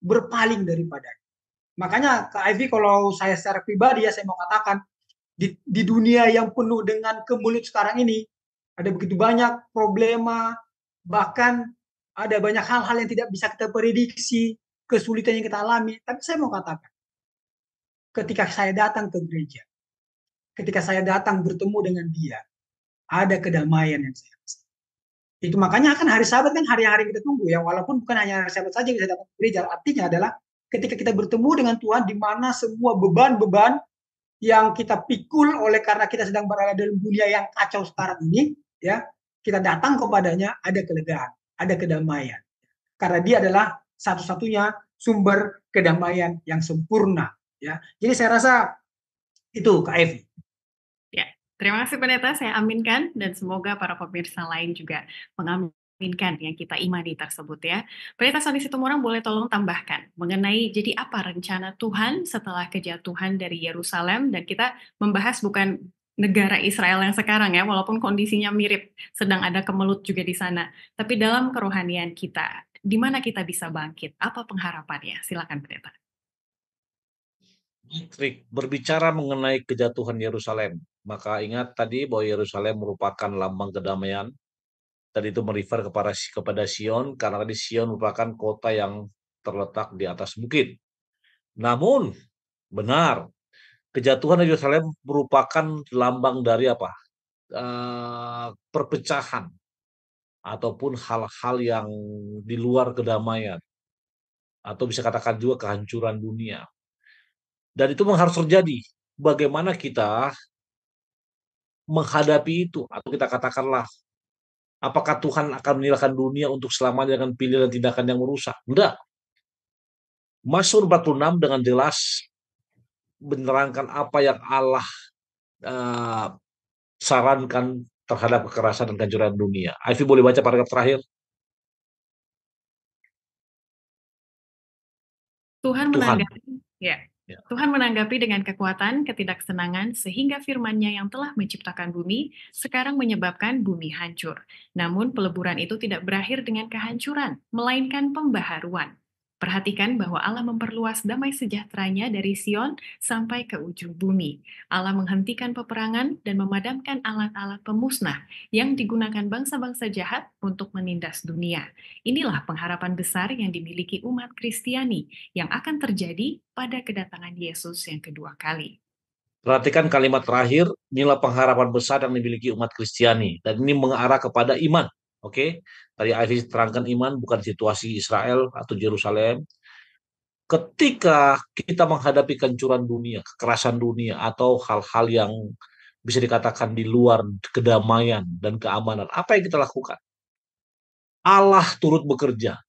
berpaling daripada-Nya. Makanya Kak Ivy, kalau saya secara pribadi ya, saya mau katakan di dunia yang penuh dengan kemelut sekarang ini, ada begitu banyak problema, bahkan ada banyak hal-hal yang tidak bisa kita prediksi, kesulitan yang kita alami. Tapi saya mau katakan, ketika saya datang ke gereja, ketika saya datang bertemu dengan Dia, ada kedamaian yang saya rasakan. Itu makanya kan hari Sabat kan hari-hari kita tunggu ya, walaupun bukan hanya hari Sabat saja kita dapat gereja. Artinya adalah ketika kita bertemu dengan Tuhan, di mana semua beban-beban yang kita pikul oleh karena kita sedang berada dalam dunia yang kacau sekarang ini, ya kita datang kepada-Nya, ada kelegaan, ada kedamaian. Karena Dia adalah satu-satunya sumber kedamaian yang sempurna. Ya, jadi saya rasa itu Kak Evi. Terima kasih pendeta, saya aminkan dan semoga para pemirsa lain juga mengaminkan yang kita imani tersebut ya. Pendeta Sonny Situmorang boleh tolong tambahkan mengenai jadi apa rencana Tuhan setelah kejatuhan dari Yerusalem, dan kita membahas bukan negara Israel yang sekarang ya, walaupun kondisinya mirip, sedang ada kemelut juga di sana. Tapi dalam kerohanian kita, di mana kita bisa bangkit? Apa pengharapannya? Silakan pendeta. Berbicara mengenai kejatuhan Yerusalem, maka ingat tadi bahwa Yerusalem merupakan lambang kedamaian. Tadi itu merefer kepada Sion, karena tadi Sion merupakan kota yang terletak di atas bukit. Namun, benar, kejatuhan Yerusalem merupakan lambang dari apa? Perpecahan ataupun hal-hal yang di luar kedamaian, atau bisa katakan juga kehancuran dunia. Dan itu harus terjadi. Bagaimana kita menghadapi itu? Atau kita katakanlah, apakah Tuhan akan meninggalkan dunia untuk selamanya dengan pilihan dan tindakan yang merusak? Enggak. Mazmur 46 dengan jelas menerangkan apa yang Allah sarankan terhadap kekerasan dan kehancuran dunia. Ivy boleh baca paragraf terakhir. Tuhan menanggapi dengan kekuatan ketidaksenangan, sehingga firman-Nya yang telah menciptakan bumi sekarang menyebabkan bumi hancur. Namun peleburan itu tidak berakhir dengan kehancuran, melainkan pembaharuan. Perhatikan bahwa Allah memperluas damai sejahtera-Nya dari Sion sampai ke ujung bumi. Allah menghentikan peperangan dan memadamkan alat-alat pemusnah yang digunakan bangsa-bangsa jahat untuk menindas dunia. Inilah pengharapan besar yang dimiliki umat Kristiani yang akan terjadi pada kedatangan Yesus yang kedua kali. Perhatikan kalimat terakhir, inilah pengharapan besar yang dimiliki umat Kristiani. Dan ini mengarah kepada iman. Oke, tadi Ivy terangkan iman bukan situasi Israel atau Yerusalem. Ketika kita menghadapi kehancuran dunia, kekerasan dunia, atau hal-hal yang bisa dikatakan di luar kedamaian dan keamanan, apa yang kita lakukan? Allah turut bekerja.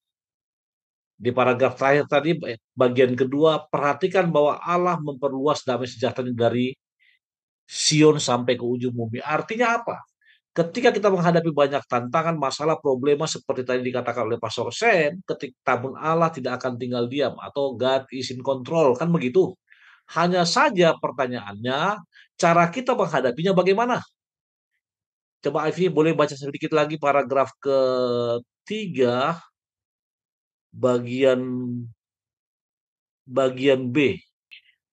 Di paragraf terakhir tadi, bagian kedua, perhatikan bahwa Allah memperluas damai sejahtera dari Sion sampai ke ujung bumi. Artinya apa? Ketika kita menghadapi banyak tantangan, masalah, problema, seperti tadi dikatakan oleh Pastor Sam, namun Allah tidak akan tinggal diam, atau God is in control, kan begitu. Hanya saja pertanyaannya, cara kita menghadapinya bagaimana? Coba Ivy boleh baca sedikit lagi paragraf ketiga, bagian B.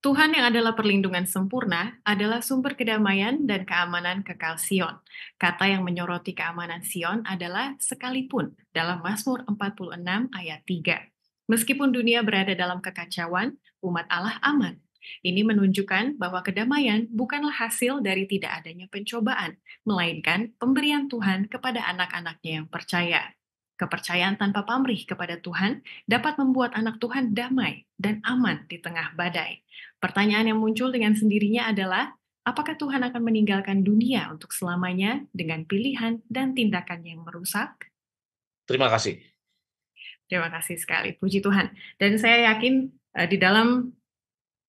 Tuhan yang adalah perlindungan sempurna adalah sumber kedamaian dan keamanan kekal Sion. Kata yang menyoroti keamanan Sion adalah sekalipun dalam Mazmur 46 ayat 3. Meskipun dunia berada dalam kekacauan, umat Allah aman. Ini menunjukkan bahwa kedamaian bukanlah hasil dari tidak adanya pencobaan, melainkan pemberian Tuhan kepada anak-anak-Nya yang percaya. Kepercayaan tanpa pamrih kepada Tuhan dapat membuat anak Tuhan damai dan aman di tengah badai. Pertanyaan yang muncul dengan sendirinya adalah, apakah Tuhan akan meninggalkan dunia untuk selamanya dengan pilihan dan tindakan yang merusak? Terima kasih. Terima kasih sekali, puji Tuhan. Dan saya yakin di dalam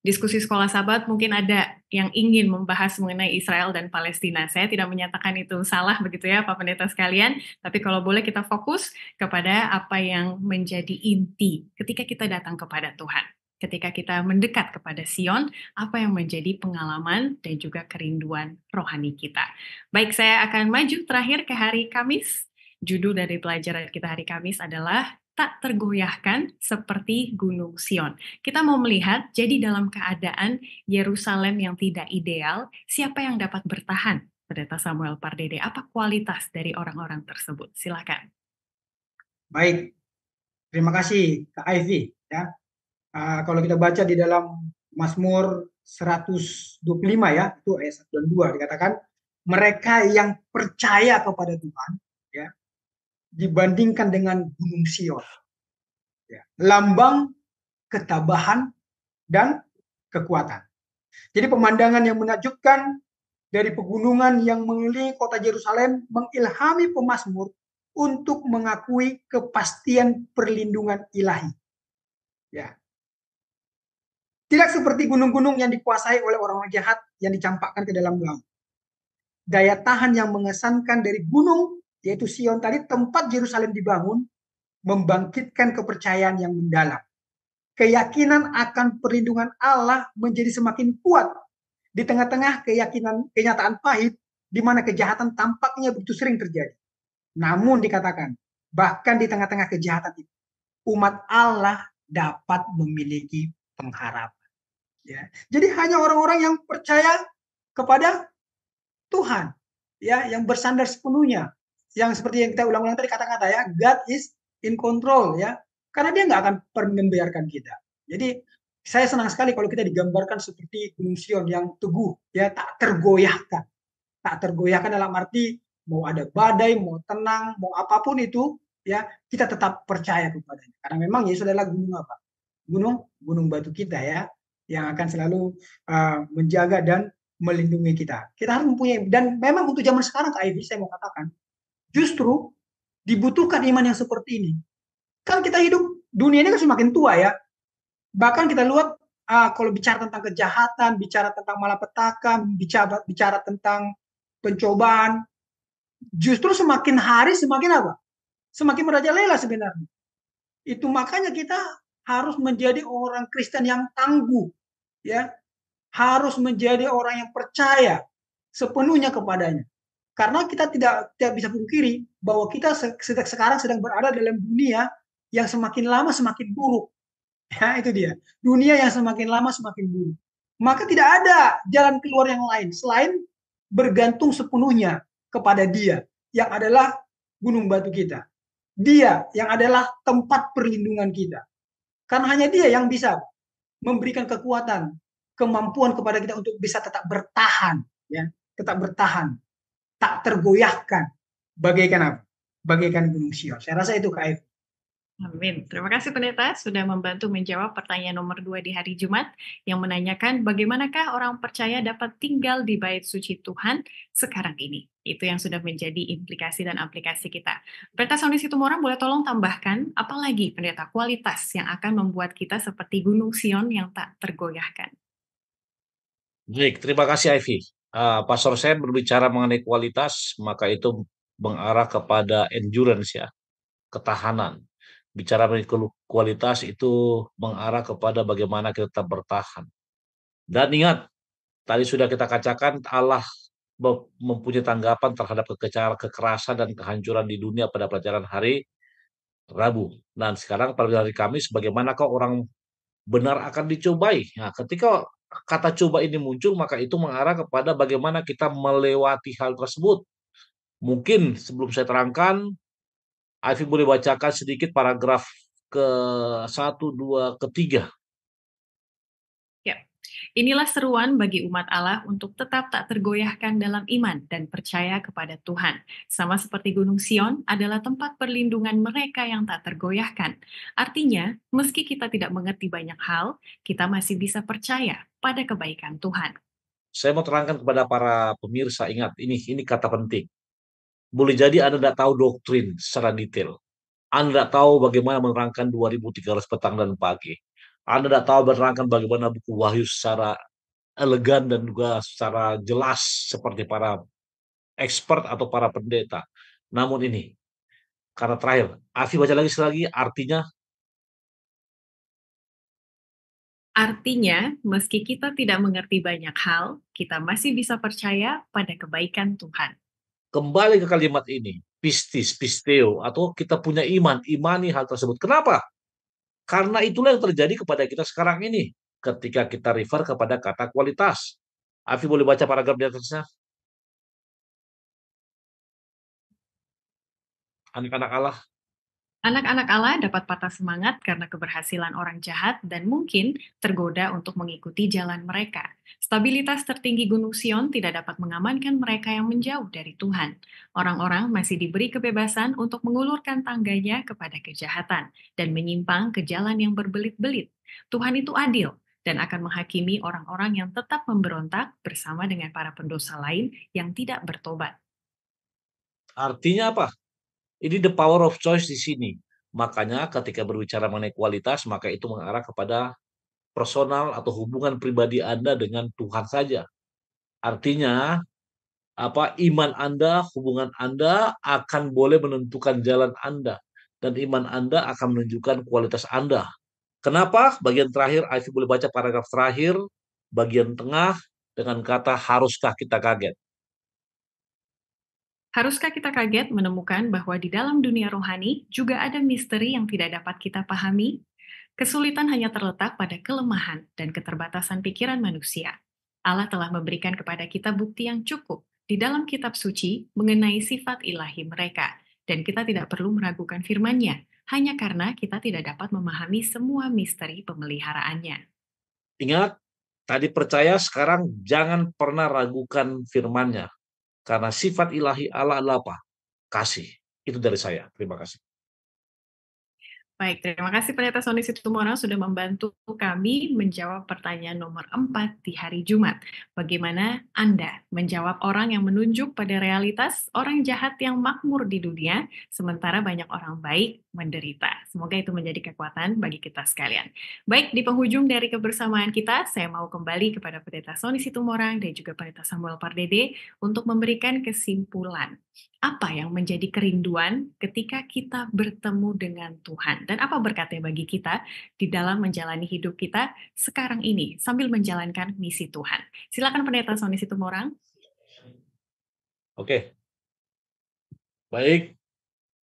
diskusi Sekolah Sabat mungkin ada yang ingin membahas mengenai Israel dan Palestina. Saya tidak menyatakan itu salah begitu ya Pak Pendeta sekalian, tapi kalau boleh kita fokus kepada apa yang menjadi inti ketika kita datang kepada Tuhan. Ketika kita mendekat kepada Sion, apa yang menjadi pengalaman dan juga kerinduan rohani kita. Baik, saya akan maju terakhir ke hari Kamis. Judul dari pelajaran kita hari Kamis adalah tak tergoyahkan seperti Gunung Sion. Kita mau melihat, jadi dalam keadaan Yerusalem yang tidak ideal, siapa yang dapat bertahan? Pendeta Samuel Pardede, apa kualitas dari orang-orang tersebut? Silakan. Baik, terima kasih Kak Ivy. Ya. Kalau kita baca di dalam Mazmur 125 ya, itu ayat 1 dan 2 dikatakan, mereka yang percaya kepada Tuhan, ya, dibandingkan dengan Gunung Sion. Ya, lambang ketabahan dan kekuatan. Jadi pemandangan yang menakjubkan dari pegunungan yang mengelilingi kota Yerusalem mengilhami pemazmur untuk mengakui kepastian perlindungan ilahi. Ya. Tidak seperti gunung-gunung yang dikuasai oleh orang-orang jahat yang dicampakkan ke dalam laut. daya tahan yang mengesankan dari gunung, yaitu Sion tadi, tempat Yerusalem dibangun, membangkitkan kepercayaan yang mendalam. Keyakinan akan perlindungan Allah menjadi semakin kuat di tengah-tengah kenyataan pahit di mana kejahatan tampaknya begitu sering terjadi. Namun dikatakan, bahkan di tengah-tengah kejahatan itu, umat Allah dapat memiliki pengharapan. Ya. Jadi hanya orang-orang yang percaya kepada Tuhan, ya, yang bersandar sepenuhnya, yang seperti yang kita ulang-ulang tadi kata-kata ya, God is in control, ya. Karena dia nggak akan membiarkan kita. Jadi saya senang sekali kalau kita digambarkan seperti Gunung Sion yang teguh, ya, tak tergoyahkan. Tak tergoyahkan dalam arti mau ada badai, mau tenang, mau apapun itu, ya, kita tetap percaya kepadanya. Karena memang Yesus adalah gunung apa? Gunung batu kita, ya, yang akan selalu menjaga dan melindungi kita. Kita harus mempunyai, dan memang untuk zaman sekarang Kak Ivy, saya mau katakan, justru dibutuhkan iman yang seperti ini. Kan kita hidup, dunia ini kan semakin tua ya. Bahkan kita lihat kalau bicara tentang kejahatan, bicara tentang malapetaka, bicara tentang pencobaan, justru semakin hari semakin apa? Semakin merajalela sebenarnya. Itu makanya kita harus menjadi orang Kristen yang tangguh, ya. Harus menjadi orang yang percaya sepenuhnya kepadanya. Karena kita tidak bisa pungkiri bahwa kita sekarang sedang berada dalam dunia yang semakin lama semakin buruk. Ya, itu dia. Dunia yang semakin lama semakin buruk. Maka tidak ada jalan keluar yang lain selain bergantung sepenuhnya kepada Dia yang adalah gunung batu kita. Dia yang adalah tempat perlindungan kita. Karena hanya Dia yang bisa memberikan kekuatan, kemampuan kepada kita untuk bisa tetap bertahan, ya, tetap bertahan, tak tergoyahkan bagaikan apa? Bagaikan Gunung Sion. Saya rasa itu Kak Ivy. Amin. Terima kasih pendeta sudah membantu menjawab pertanyaan nomor 2 di hari Jumat yang menanyakan bagaimanakah orang percaya dapat tinggal di bait suci Tuhan sekarang ini. Itu yang sudah menjadi implikasi dan aplikasi kita. Pendeta Sonny Situmorang, boleh tolong tambahkan apalagi pendeta kualitas yang akan membuat kita seperti Gunung Sion yang tak tergoyahkan. Baik, terima kasih Ivy. Pastor Sam berbicara mengenai kualitas, maka itu mengarah kepada endurance ya, ketahanan. Bicara kualitas itu mengarah kepada bagaimana kita tetap bertahan. Dan ingat, tadi sudah kita kacakan Allah mempunyai tanggapan terhadap kekerasan dan kehancuran di dunia pada pelajaran hari Rabu. Dan sekarang pada hari Kamis, bagaimana kok orang benar akan dicobai? Nah, ketika kata coba ini muncul, maka itu mengarah kepada bagaimana kita melewati hal tersebut. Mungkin sebelum saya terangkan, Ivy boleh bacakan sedikit paragraf ke 1, 2, ke 3. Ya, inilah seruan bagi umat Allah untuk tetap tak tergoyahkan dalam iman dan percaya kepada Tuhan. Sama seperti Gunung Sion adalah tempat perlindungan mereka yang tak tergoyahkan. Artinya, meski kita tidak mengerti banyak hal, kita masih bisa percaya pada kebaikan Tuhan. Saya mau terangkan kepada para pemirsa, ingat ini kata penting. Boleh jadi Anda tidak tahu doktrin secara detail. Anda tidak tahu bagaimana menerangkan 2300 petang dan pagi. Anda tidak tahu menerangkan bagaimana buku Wahyu secara elegan dan juga secara jelas seperti para expert atau para pendeta. Namun ini, karena terakhir, Afi baca lagi artinya. Artinya, meski kita tidak mengerti banyak hal, kita masih bisa percaya pada kebaikan Tuhan. Kembali ke kalimat ini, pistis, pisteo, atau kita punya iman, imani hal tersebut. Kenapa? Karena itulah yang terjadi kepada kita sekarang ini, ketika kita refer kepada kata kualitas. Afi boleh baca paragraf di atasnya? Anak-anak Allah. Anak-anak Allah dapat patah semangat karena keberhasilan orang jahat dan mungkin tergoda untuk mengikuti jalan mereka. Stabilitas tertinggi Gunung Sion tidak dapat mengamankan mereka yang menjauh dari Tuhan. Orang-orang masih diberi kebebasan untuk mengulurkan tangganya kepada kejahatan dan menyimpang ke jalan yang berbelit-belit. Tuhan itu adil dan akan menghakimi orang-orang yang tetap memberontak bersama dengan para pendosa lain yang tidak bertobat. Artinya apa? Ini the power of choice di sini. Makanya ketika berbicara mengenai kualitas, maka itu mengarah kepada personal atau hubungan pribadi Anda dengan Tuhan saja. Artinya, iman Anda, hubungan Anda akan boleh menentukan jalan Anda, dan iman Anda akan menunjukkan kualitas Anda. Kenapa? Bagian terakhir, Ivy boleh baca paragraf terakhir, bagian tengah dengan kata haruskah kita kaget. Haruskah kita kaget menemukan bahwa di dalam dunia rohani juga ada misteri yang tidak dapat kita pahami? Kesulitan hanya terletak pada kelemahan dan keterbatasan pikiran manusia. Allah telah memberikan kepada kita bukti yang cukup di dalam kitab suci mengenai sifat ilahi mereka, dan kita tidak perlu meragukan firman-Nya, hanya karena kita tidak dapat memahami semua misteri pemeliharaannya. Ingat, tadi percaya, sekarang jangan pernah ragukan firman-Nya. Karena sifat ilahi Allah adalah apa? Kasih. Itu dari saya. Terima kasih. Baik, terima kasih Pendeta Sonny Situmorang sudah membantu kami menjawab pertanyaan nomor 4 di hari Jumat. Bagaimana Anda menjawab orang yang menunjuk pada realitas orang jahat yang makmur di dunia, sementara banyak orang baik menderita. Semoga itu menjadi kekuatan bagi kita sekalian. Baik, di penghujung dari kebersamaan kita, saya mau kembali kepada Pendeta Sonny Situmorang dan juga Pendeta Samuel Pardede untuk memberikan kesimpulan. Apa yang menjadi kerinduan ketika kita bertemu dengan Tuhan? Dan apa berkatnya bagi kita di dalam menjalani hidup kita sekarang ini sambil menjalankan misi Tuhan? Silakan Pendeta Sonny Situmorang. Oke. Baik.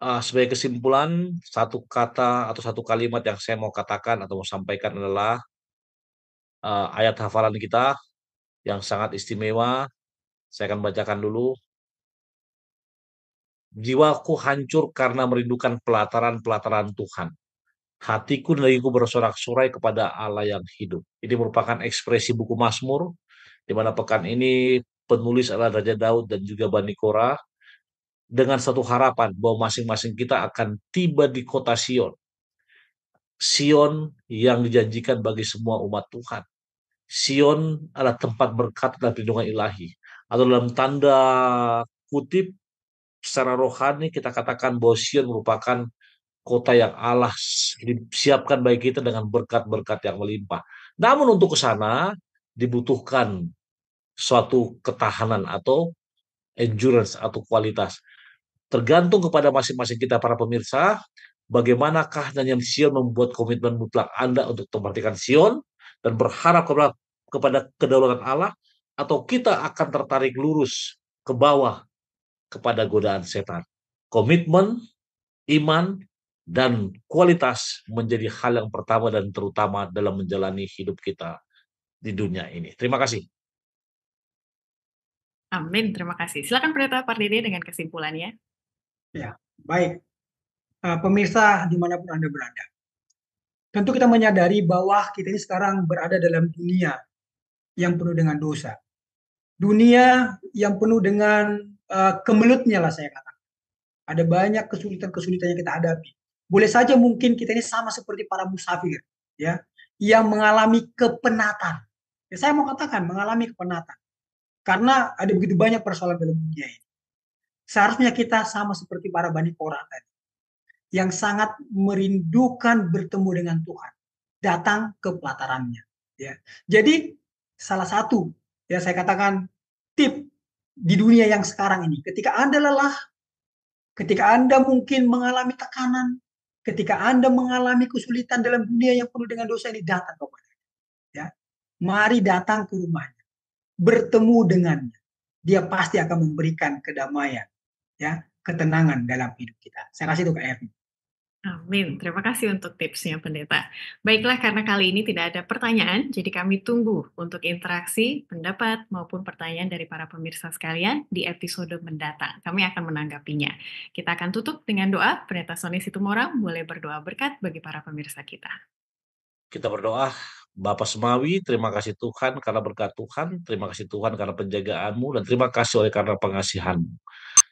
Sebagai kesimpulan, satu kata atau satu kalimat yang saya mau katakan atau mau sampaikan adalah ayat hafalan kita yang sangat istimewa. Saya akan bacakan dulu. Jiwaku hancur karena merindukan pelataran-pelataran Tuhan. Hatiku dan dahiku bersorak-sorai kepada Allah yang hidup. Ini merupakan ekspresi buku Mazmur, di mana pekan ini penulis adalah Raja Daud dan juga Bani Korah, dengan satu harapan bahwa masing-masing kita akan tiba di kota Sion. Sion yang dijanjikan bagi semua umat Tuhan. Sion adalah tempat berkat dan perlindungan ilahi. Atau dalam tanda kutip, secara rohani kita katakan bahwa Sion merupakan kota yang Allah siapkan bagi kita dengan berkat-berkat yang melimpah. Namun untuk ke sana dibutuhkan suatu ketahanan atau endurance atau kualitas. Tergantung kepada masing-masing kita para pemirsa, bagaimanakah nyanyian Sion membuat komitmen mutlak Anda untuk memperhatikan Sion dan berharap kepada kedaulatan Allah, atau kita akan tertarik lurus ke bawah kepada godaan setan. Komitmen, iman, dan kualitas menjadi hal yang pertama dan terutama dalam menjalani hidup kita di dunia ini. Terima kasih. Amin, terima kasih. Silakan Pendeta Pardede dengan kesimpulannya. Ya, baik. Pemirsa dimanapun Anda berada, tentu kita menyadari bahwa kita ini sekarang berada dalam dunia yang penuh dengan dosa. Dunia yang penuh dengan kemelutnya lah saya katakan. Ada banyak kesulitan-kesulitan yang kita hadapi. Boleh saja mungkin kita ini sama seperti para musafir, ya, yang mengalami kepenatan. Ya, saya mau katakan mengalami kepenatan, karena ada begitu banyak persoalan dalam dunia ini. Seharusnya kita sama seperti para Bani Korah tadi, yang sangat merindukan bertemu dengan Tuhan, datang ke pelatarannya. Ya, jadi salah satu, ya saya katakan tip di dunia yang sekarang ini, ketika Anda lelah, ketika Anda mungkin mengalami tekanan, ketika Anda mengalami kesulitan dalam dunia yang penuh dengan dosa ini, datang kepada-Nya. Ya, mari datang ke rumahnya, bertemu dengannya. Dia pasti akan memberikan kedamaian, ya, ketenangan dalam hidup kita. Saya kasih itu ke Erwin. Amin. Terima kasih untuk tipsnya, Pendeta. Baiklah, karena kali ini tidak ada pertanyaan, jadi kami tunggu untuk interaksi, pendapat, maupun pertanyaan dari para pemirsa sekalian di episode mendatang. Kami akan menanggapinya. Kita akan tutup dengan doa. Pendeta Sonny Situmorang boleh berdoa berkat bagi para pemirsa kita. Kita berdoa, Bapak Semawi, terima kasih Tuhan karena berkat Tuhan, terima kasih Tuhan karena penjagaan-Mu, dan terima kasih oleh karena pengasihan-Mu.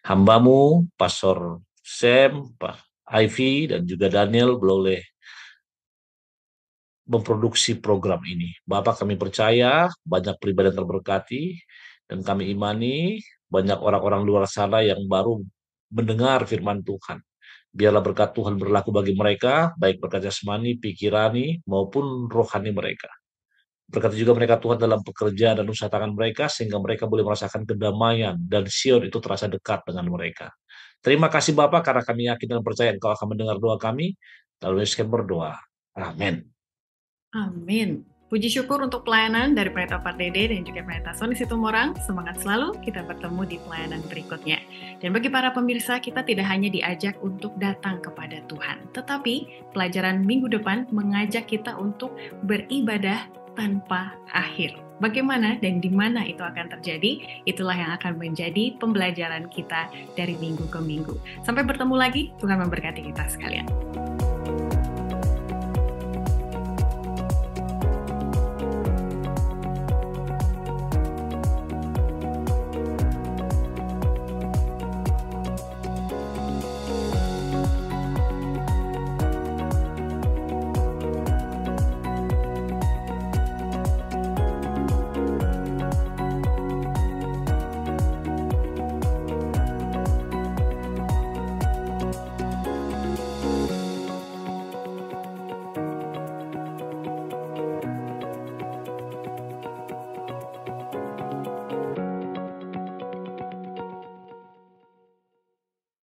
Hamba-Mu, Pastor Sam, Pak Ivy dan juga Daniel boleh memproduksi program ini. Bapak, kami percaya banyak pribadi yang terberkati, dan kami imani banyak orang-orang luar sana yang baru mendengar firman Tuhan. Biarlah berkat Tuhan berlaku bagi mereka, baik berkat jasmani, pikirani, maupun rohani mereka. Berkati juga mereka Tuhan dalam pekerjaan dan usaha tangan mereka, sehingga mereka boleh merasakan kedamaian, dan Sion itu terasa dekat dengan mereka. Terima kasih Bapa, karena kami yakin dan percaya Engkau akan mendengar doa kami, lalu kami berdoa. Amin. Amin. Puji syukur untuk pelayanan dari Pendeta Pardede dan juga Pendeta Sonny Situmorang. Semangat selalu, kita bertemu di pelayanan berikutnya. Dan bagi para pemirsa, kita tidak hanya diajak untuk datang kepada Tuhan, tetapi pelajaran minggu depan mengajak kita untuk beribadah tanpa akhir. Bagaimana dan di mana itu akan terjadi, itulah yang akan menjadi pembelajaran kita dari minggu ke minggu. Sampai bertemu lagi, Tuhan memberkati kita sekalian.